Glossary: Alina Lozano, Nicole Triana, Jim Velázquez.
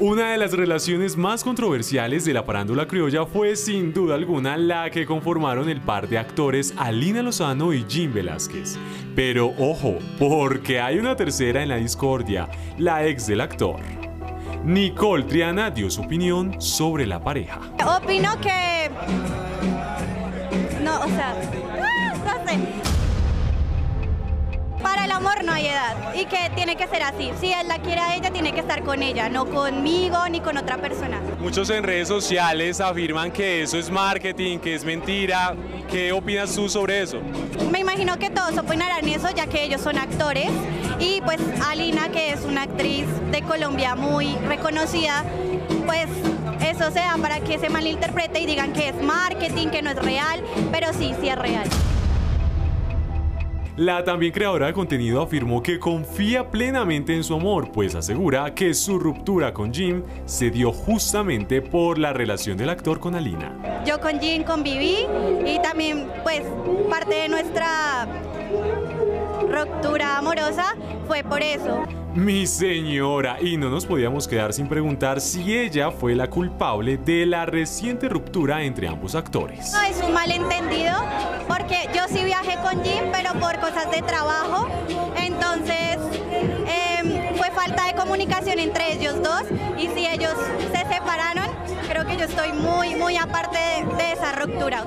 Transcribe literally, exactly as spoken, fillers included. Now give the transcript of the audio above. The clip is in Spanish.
Una de las relaciones más controversiales de la farándula criolla fue sin duda alguna la que conformaron el par de actores Alina Lozano y Jim Velázquez. Pero ojo, porque hay una tercera en la discordia, la ex del actor. Nicole Triana dio su opinión sobre la pareja. Opino que... No, o sea... ¡Ah! No sé. Para el amor no hay edad y que tiene que ser así. Si él la quiere a ella, tiene que estar con ella, no conmigo ni con otra persona. Muchos en redes sociales afirman que eso es marketing, que es mentira. ¿Qué opinas tú sobre eso? Me imagino que todos opinarán eso, ya que ellos son actores. Y pues Alina, que es una actriz de Colombia muy reconocida, pues eso se da para que se malinterprete y digan que es marketing, que no es real, pero sí, sí es real. La también creadora de contenido afirmó que confía plenamente en su amor, pues asegura que su ruptura con Jim se dio justamente por la relación del actor con Alina. Yo con Jim conviví y también pues parte de nuestra ruptura amorosa fue por eso. Mi señora, y no nos podíamos quedar sin preguntar si ella fue la culpable de la reciente ruptura entre ambos actores. No, es un malentendido, porque yo sí viajé con Jim, pero por cosas de trabajo, entonces eh, fue falta de comunicación entre ellos dos, y si ellos se separaron, creo que yo estoy muy, muy aparte de, de esa ruptura.